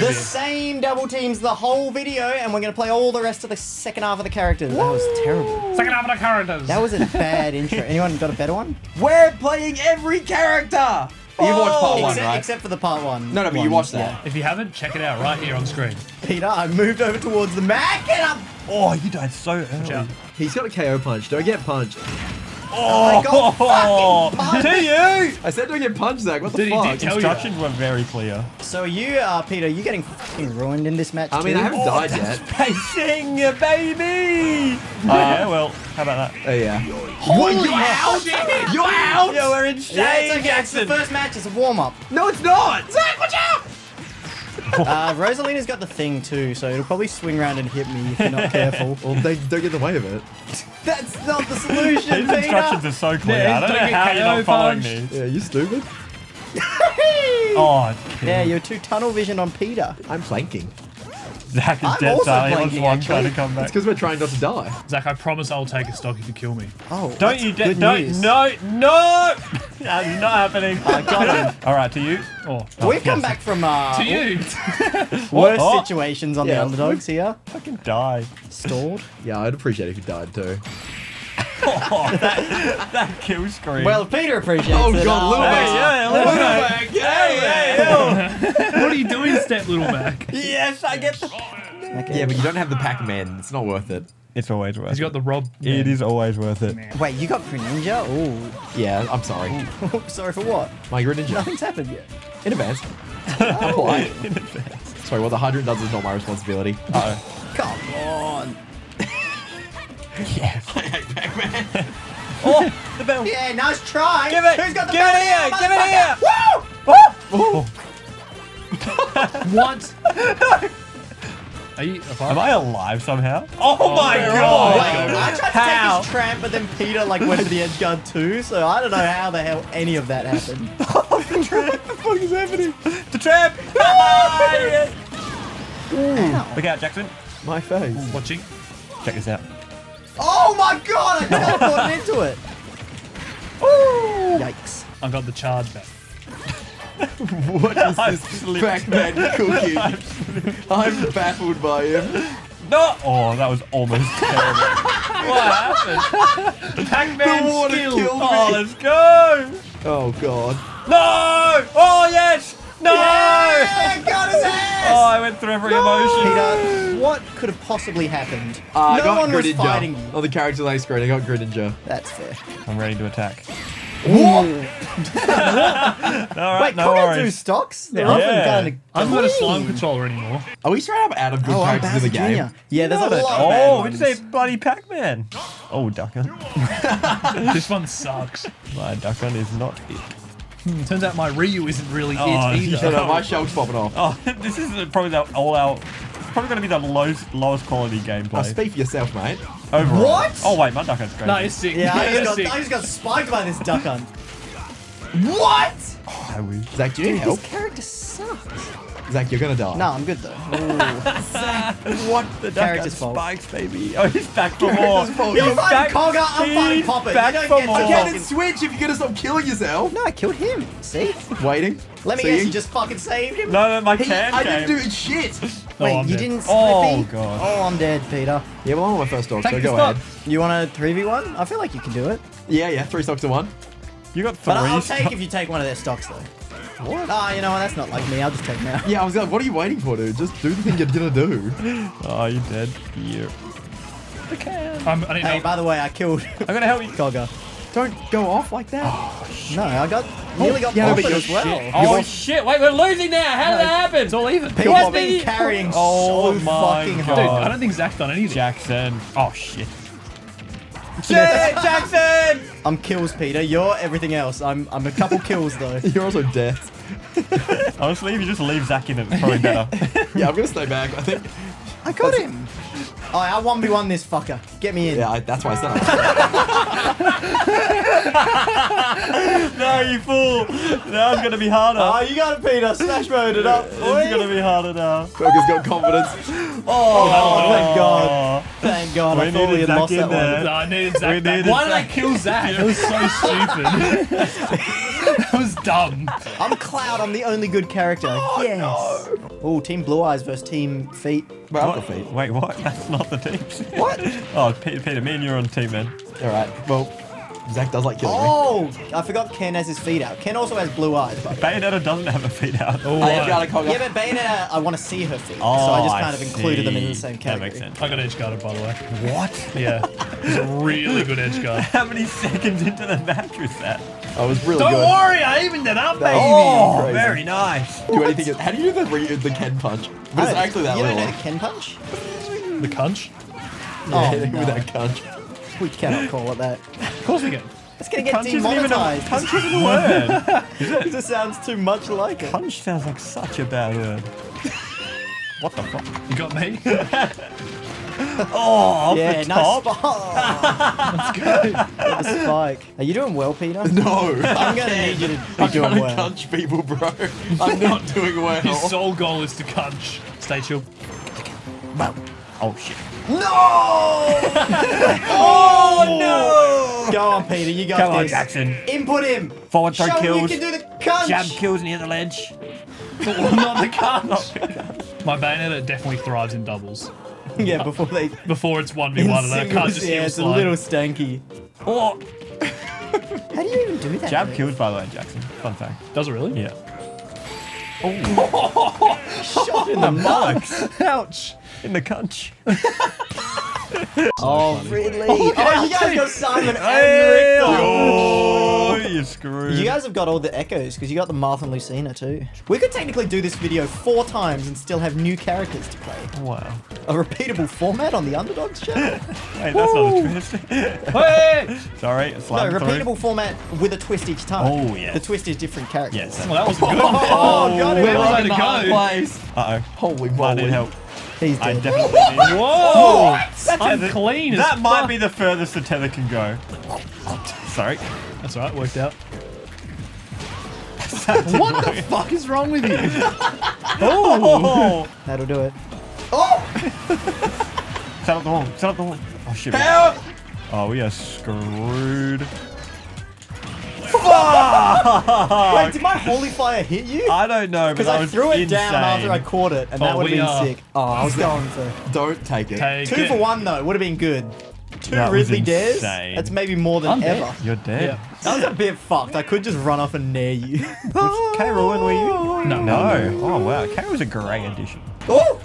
The same double teams the whole video, and we're going to play all the rest of the second half of the characters. Woo! That was terrible. Second half of the characters. That was a bad intro. Anyone got a better one? We're playing every character. You've watched part one, right? Except for the part one. No, no, but you watched that. Yeah. If you haven't, check it out right here on screen. Peter, I moved over towards the Mac and I'm... Oh, you died so early. He's got a KO punch. Don't get punched. Oh, I got fucking punched. I said don't get punched, Zach. What the fuck? Did instructions were very clear. So you, Peter, you getting fucking ruined in this match, I mean, I haven't died yet. Pacing, baby! Yeah, well, how about that? Oh, yeah. Holy hell! You're out! Yeah, we're in shame, Jackson. It's the first match. It's a warm-up. No, it's not! Zach, watch out! Rosalina's got the thing too, so it'll probably swing around and hit me if you're not careful. Well, they don't get in the way of it. That's not the solution, Peter! Instructions are so clear. I don't know how you're not following these. Yeah, you stupid. Yeah, you're too tunnel vision on Peter. I'm flanking. Zach is dead, darling. He wants one try to come back. It's because we're trying not to die. Zach, I promise I'll take a stock if you kill me. Oh, don't you dare! No! That's not happening. I got him. All right, to you. We've come back from to you. worse situations on the Underdogs here. Fucking die. Stalled. Yeah, I'd appreciate it if you died too. That kill screen. Well, Peter appreciates it. Oh God, Little Mac. Hey, what are you doing, Step Little Mac? Yes, I get the. Yeah, but you don't have the Pac-Man. It's not worth it. It's always worth it. He's got the Rob. It is always worth it. Wait, you got Greninja? Ooh. Yeah, I'm sorry. Sorry for what? My Greninja. Nothing's happened yet. In advance. In advance. Sorry, what the hydrant does is not my responsibility. Uh-oh. Come on. Yes. I hate Pac-Man. The bell. Yeah, nice try. Give it. Who's got the bell here? Give it here. Woo! Oh. What? Are you alive? Am I alive somehow? Oh my God. Wait, I tried to take his tramp, but then Peter went to the edge guard too, so I don't know how the hell any of that happened. The tramp. What the fuck is happening? The tramp. Look out, Jackson. My face. Ooh. Watching. Check this out. Oh my God, I teleported into it. Ooh. Yikes. I got the charge back. What is this Pac-Man cooking? I'm baffled by him. No! Oh, that was almost terrible. What happened? Pac-Man skill. Oh, let's go. Oh God. No! Oh yes! No! Yeah, got his ass! Oh, I went through every emotion. Peter, what could have possibly happened? No one was fighting you. Oh, the character lay screen. I got Greninja. That's fair. I'm ready to attack. What? Wait, no can't do stocks? They're often kind of I'm not a slime controller anymore. Are we straight up out of good characters in the game? Yeah, there's a lot of bad ones. We just ate bloody Pac-Man. Oh, Ducker. This one sucks. My Ducker is not it. Turns out my Ryu isn't really it either. No, my shell's popping off. Oh, this is probably probably going to be the lowest quality gameplay. Speak for yourself, mate. Overall. What? Oh wait, my duck hunt's great. No, it's sick. Yeah, I just got spiked by this duck hunt. What? Oh, I wish. Zach, do you need help? This character sucks. Zach, you're going to die. No, I'm good though. Zach, what the character's fault? Spikes, baby. Oh, he's back for more. You're fighting Cogger, I'm fighting Poppet. Back for more. Again, it's switch if you're going to stop killing yourself. No, I killed him. See? Waiting. Let me guess, you just fucking saved him? No, no, my can I didn't do shit. Wait, you didn't slip me? Oh, God. Oh, I'm dead, Peter. Yeah, well, I'm on my first stock, so go ahead. You want a 3v1? I feel like you can do it. Yeah, 3 stocks to 1. You got 3. But I'll take if you take one of their stocks, though. What? Oh, you know what? That's not like me. I'll just take them out. Yeah, I was like, what are you waiting for, dude? Just do the thing you're gonna do. Oh, you're dead. Yeah. Okay. I need help. By the way, I killed... I'm gonna help you. Cogger. Don't go off like that. Oh, no, I got... nearly got popped as well. Shit. Oh, shit. Wait, we're losing now. How did that happen? It's all even. People have been carrying so fucking hard. Dude, I don't think Zach's done anything. Jackson. Oh, shit. Jackson! I'm kills, Peter. You're everything else. I'm a couple kills, though. You're also death. Honestly, if you just leave Zach in, it's probably better. Yeah, I'm going to stay back. I think... I got him. Alright, I 1v1 this fucker. Get me in. Yeah, that's why I said that. No, you fool. Now it's going to be harder. Oh, you got it, Peter. Smash mode it up. It's going to be harder now. Burger's got confidence. Oh, thank God. Thank God. I thought we had lost that one. No, I needed Zach back. Why did I kill Zach? It was so stupid. That was dumb. I'm Cloud. I'm the only good character. Oh, yes. No. Oh, Team Blue Eyes versus Team Feet. Wait, I've got feet. Wait, what? That's not the teams. What? Oh, Peter, me and you are on team, man. All right. Well, Zach does like killing me. Oh, I forgot Ken has his feet out. Ken also has blue eyes. Bayonetta doesn't have her feet out. Oh, yeah, but Bayonetta, I want to see her feet. Oh, so I just kind of included them in the same category. That makes sense. I got edge guarded, by the way. What? Yeah. It was a really good edge guard. How many seconds into the match was that? I was really good. Don't worry, I evened it up, baby. Oh, very nice. Do anything. How do you do the Ken punch? But it's actually that little one. You don't know the Ken punch? The cunch? Oh, yeah, no. That cunch. We cannot call it that. Of course we can. It's going to get demonetized. Cunch isn't a word. Is it? It sounds too much like it. Cunch sounds like such a bad word. What the fuck? You got me? Oh, yeah, nice spike. Let's go. The spike. Are you doing well, Peter? No. I'm going to need you to be doing well. I'm trying to cunch people, bro. I'm not doing well. His sole goal is to cunch. Stay chill. Wow. Oh, shit. No! Oh, no! Go on, Peter. You got this. Come on, Jackson. Input him. Forward throw kills. You can do the cunch. Jab kills near the ledge. Not the cunch. My Bayonetta definitely thrives in doubles. Yeah, before it's 1v1 and I can't just it's slide. A little stanky. Oh. How do you even do that? Jab killed, by the way, Jackson. Fun fact. Does it really? Yeah. Oh. Shot in the marks. Ouch. In the cunch. Oh, Ridley. Oh, you guys got Simon and Richter. Oh, you're screwed. You guys have got all the echoes because you got the Martha and Lucina too. We could technically do this video 4 times and still have new characters to play. Wow. A repeatable format on the Underdogs channel? Hey, that's not a twist. Hey! Sorry, it's like repeatable format with a twist each time. Oh, yeah. The twist is different characters. Yes. Well, that was good. Oh, got it. Where was I to go? Uh-oh. Holy moly. I need help. He's dead. I definitely did. Whoa! That's unclean. That might be the furthest the tether can go. Sorry. That's alright, worked out. What the fuck is wrong with you? Oh! That'll do it. Oh! Set up the wall. Set up the wall. Oh shit. Help! Oh, we are screwed. Fuck! Wait, did my holy fire hit you? I don't know, because I threw it down after I caught it, and that would have been sick. Oh, I was going for. Don't take it. 2 for 1 though, would have been good. 2 Ridley dares. That's maybe more than ever. You're dead. That was a bit fucked. I could just run off and nair you. Which K. Rowan were you? No. No. Oh wow, K. was a great addition. Oh!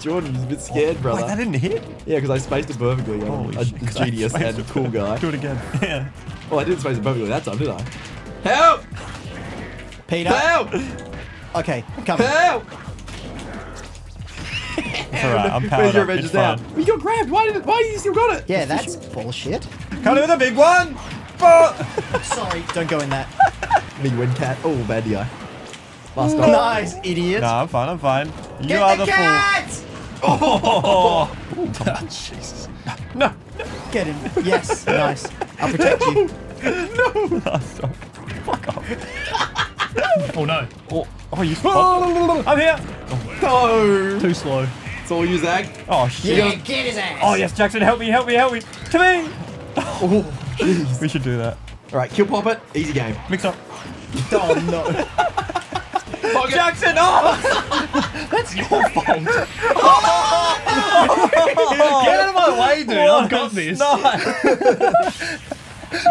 Jordan's a bit scared, brother. Wait, that didn't hit? Yeah, because I spaced it perfectly. A genius and a cool guy. Do it again. Yeah. Oh, I didn't space it perfectly that time, did I? Help! Peter. Help! Okay, come on. Help! It's alright, I'm powered up. It's fine. You got grabbed. Why you still got it? Yeah, that's bullshit. Come in with a big one. Sorry, don't go in that. Big win, cat. Oh, bad guy. Last time. Nice, idiot. Nah, I'm fine. I'm fine. You Get are the cat! Fool. Oh, Jesus. No. Get him. Yes. Nice. I'll protect you. No. Oh, stop. Fuck off. Oh, no. Oh, you. Oh, I'm here. Oh, no. Too slow. It's all you, Zach. Oh, shit. Yeah, get his ass. Oh, yes, Jackson. Help me. Help me. Help me. To me. Oh, jeez. We should do that. All right. Kill pop it. Easy game. Mix up. Oh, no. Oh, Jackson. Oh. That's your fault. Oh. Get out of my way, dude. What I've got this.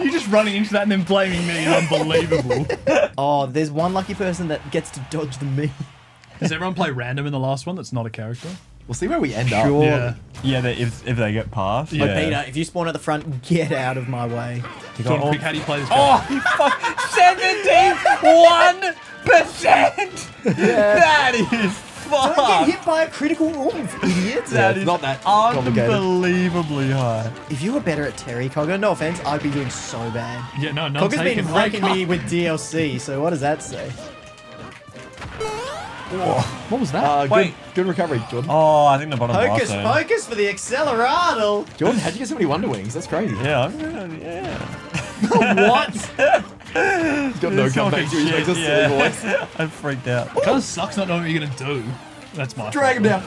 You just running into that and then blaming me is unbelievable. Oh, there's one lucky person that gets to dodge the me. Does everyone play random in the last one that's not a character? We'll see where we end up. Yeah, if they get past. Yeah. Like Peter, if you spawn at the front, get out of my way. Jordan, how do you play this game? Oh, you fuck. 71%! Yeah. That is fuck. Don't get hit by a critical oomph, idiot. That is not that unbelievably high. If you were better at Terry, Cogger, no offense, I'd be doing so bad. Yeah, no, no. Cogger's been wrecking me with DLC, so what does that say? What was that? Good recovery, Jordan. Oh, I think the bottom last. Focus for the acceleraddle. Jordan, how'd you get so many Wonder Wings? That's crazy. Yeah, what? He's got no comeback. He makes a silly voice. I'm freaked out. It kind of sucks not knowing what you're going to do. That's my Drag him down.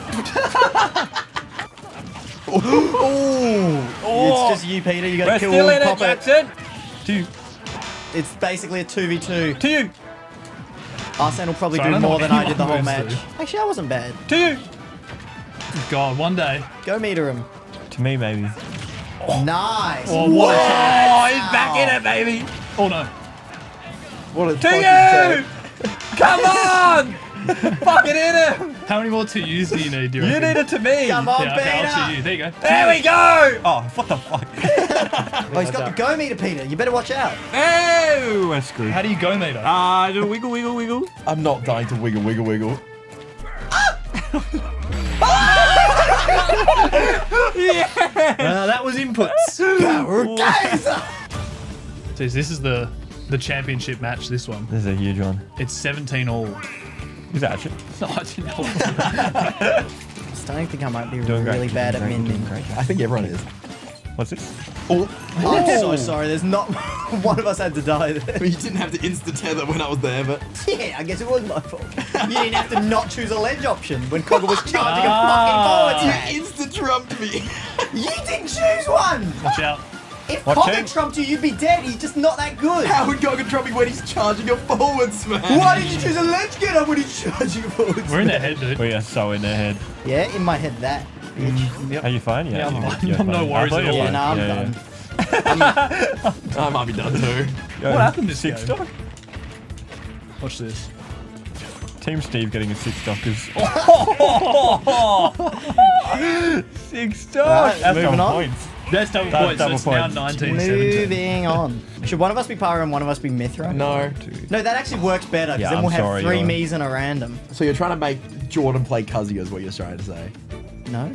It's just you, Peter. You got to kill all the Pop-It. It's basically a 2v2. To you. Arsene will probably do more than I did the whole match. Actually, I wasn't bad. To you. God, one day. Go meter him. To me, maybe. Oh. Nice. Oh, what? Wow. He's back in it, baby. Oh, no. What a to you. Come on. Fucking in it. How many more to yous do you need? Do you reckon? You need it to me. Come on, Peter. I'll to you. There you go. There we go. Oh, what the fuck? Oh, he's got the go meter, Peter. You better watch out. Oh, I screwed. How do you go meter? I do wiggle, wiggle, wiggle. I'm not dying to wiggle, wiggle, wiggle. Yeah. That was inputs. Power Gazer. So this is the championship match. This one. This is a huge one. It's 17 all. Is that actually? No, I didn't know. I'm starting to think I might be really bad at mending. I think everyone is. What's this? Oh. I'm so sorry. There's not one of us had to die there. You didn't have to insta-tether when I was there, but... Yeah, I guess it was my fault. You didn't have to not choose a ledge option when Coggle was charging a fucking forward. You insta-trumped me. You didn't choose one. Watch out. If Coggle trumped you, you'd be dead. He's just not that good. How would Coggle trump me when he's charging a forward smash? Why did you choose a ledge getter when he's charging a forward smash? We're in their head, dude. We are so in their head. Yeah, in my head, that. Yep. Are you fine? Yeah, I'm fine. I'm no worries at all. Yeah, no, I'm done. I might be done too. Yo, what happened to six stock? Watch this. Team Steve getting a six stock is. Six stock. Right, that's moving on. That's double points. That's so now 19-17. Moving on. Should one of us be Pyra and one of us be Mythra? No. No, that actually works better because then we'll have three me's and a random. So you're trying to make Jordan play Cuzzy is what you're trying to say. No.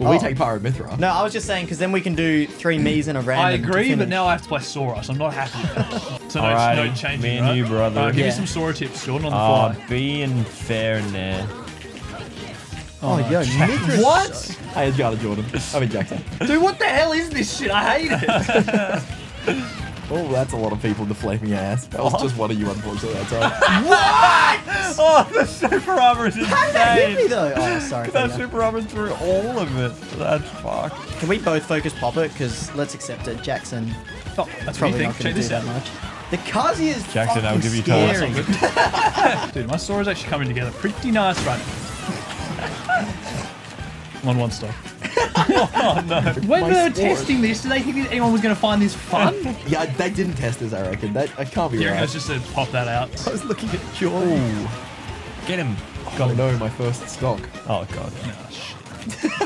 Well, we take Pyra Mythra. No, I was just saying because then we can do three me's and a random. I agree, but now I have to play Sora, so I'm not happy. So no changing. Me and you, brother. Give me some Sora tips, Jordan, on the fly. Being fair in there. Oh, yo, Mythra. What? Hey, it's Garda Jordan. I mean, Jackson. Dude, what the hell is this shit? I hate it. Oh, that's a lot of people deflating your ass. That was just one of you, unfortunately. That's all right. What? Oh, the super armor is insane. How did that hit me, though? Oh, sorry. That super armor through all of it. That's fucked. Can we both focus Pop-It? Because let's accept it. Jackson. Oh, that's probably not going to do that much. The Kazi is Jackson, I'll give you time. Dude, my Sora is actually coming together. Pretty nice running. On one stop. Oh, no. When we were testing this, did they think that anyone was going to find this fun? Yeah, they didn't test this, I reckon. I can't be right. Yeah, I just said pop that out. I was looking at Jordan. Get him. Oh, no, my first stock. Oh, God. No, shit.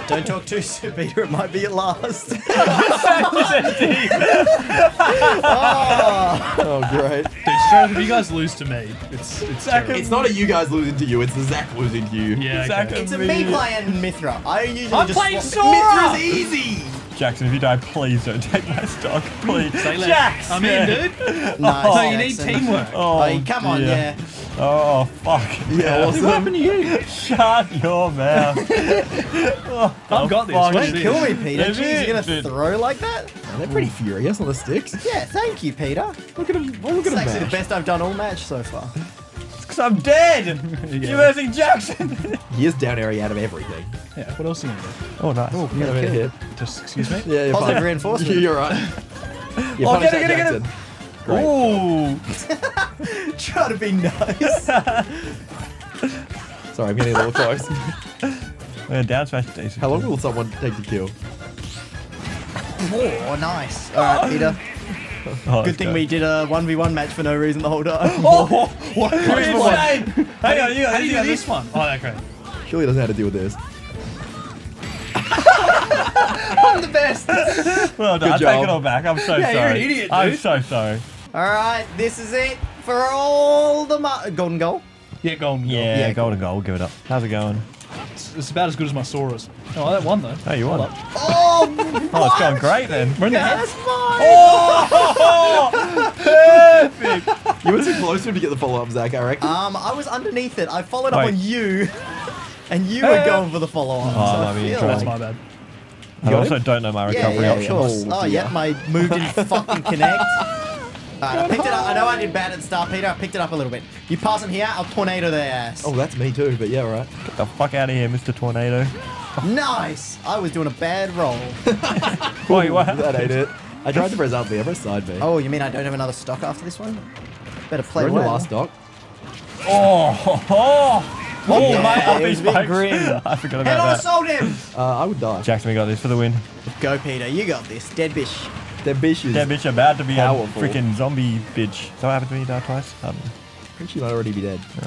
Don't talk too soon, Peter. It might be your last. Oh, great. Dude, straight up, if you guys lose to me, it's Zach. It's not a you guys losing to you. It's the Zach losing to you. Yeah, exactly. Okay. It's a me playing Mythra. I usually just play Sora. Mythra's easy. Jackson, if you die, please don't take my stock. Please. Jackson. I'm in, dude. No, you need teamwork. Oh, come on, yeah. Oh, fuck. Yeah, awesome. What happened to you? Shut your mouth. I've got this. Don't kill me, Peter. Jeez, you're gonna throw like that? They're pretty furious on the sticks. Yeah, thank you, Peter. Look at him. Look at him. It's actually the best I've done all match so far. It's because I'm dead. You're versing Jackson. He is down area out of everything. Yeah. What else are you gonna do? Oh, nice. Oh, you got hit. Just excuse me. Yeah, you're positive reinforcement. You're right. Oh, get him, get him. Ooh. Try to be nice. Sorry, I'm getting a little close. We're down smash. How long will someone take the kill? Oh, nice. All right, Peter. Oh, good thing we did a 1v1 match for no reason the whole time. Oh, what? Hang on, you got to do this one. Oh, that's great. Surely doesn't know how to deal with this. I'm the best. Well done. I take it all back. I'm so sorry. You're an idiot, dude. I'm so sorry. All right, this is it for all the golden goal. Yeah, golden goal. Yeah, golden goal. We'll give it up. How's it going? It's about as good as my Sora's. Oh, that won though. Oh, you won. Oh, it's going great then. We're in the house. Oh, perfect. You were too close to get the follow-up, Zach, I reckon. I was underneath it. I followed up on you, and you were going for the follow-up. Oh, so that's my bad. I also don't know my recovery options. Oh, yeah, my move didn't fucking connect. I picked it up. I know I did bad at Star Peter. I picked it up a little bit. You pass him here, I'll tornado their ass. Oh, that's me too, but yeah, right. Get the fuck out of here, Mr. Tornado. Nice! I was doing a bad roll. Wait, what happened? That ain't it. I tried to press up B, I pressed side B. Oh, you mean I don't have another stock after this one? Better play well. We're in the last stock. Oh, mate, up B's been grim. I forgot about that. And I sold him! I would die. Jackson, we got this for the win. Go, Peter. You got this. Dead bish. That bitch is about to be powerful. A freaking zombie bitch. So what happened to me? You died twice? I don't know. I think she might already be dead. Yeah.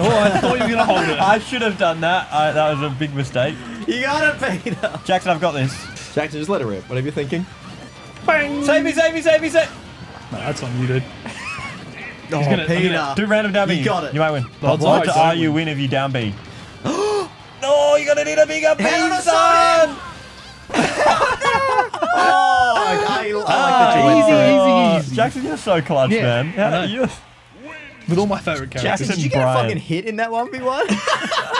Oh, I thought you were going to hold it. I should have done that. That was a big mistake. You got it, Peter. Jackson, I've got this. Jackson, just let it rip. Whatever you're thinking. Bang! Save me, save me, save me, save me. No, that's on you, dude. Oh, Peter. Do random down B. You got it. You might win. Odds are to R you win if you down B. No, you're going to need a bigger pizza, son! I like the easy. Jackson, you're so clutch, man. With all my favorite characters. Jackson, did you get a fucking hit in that 1v1?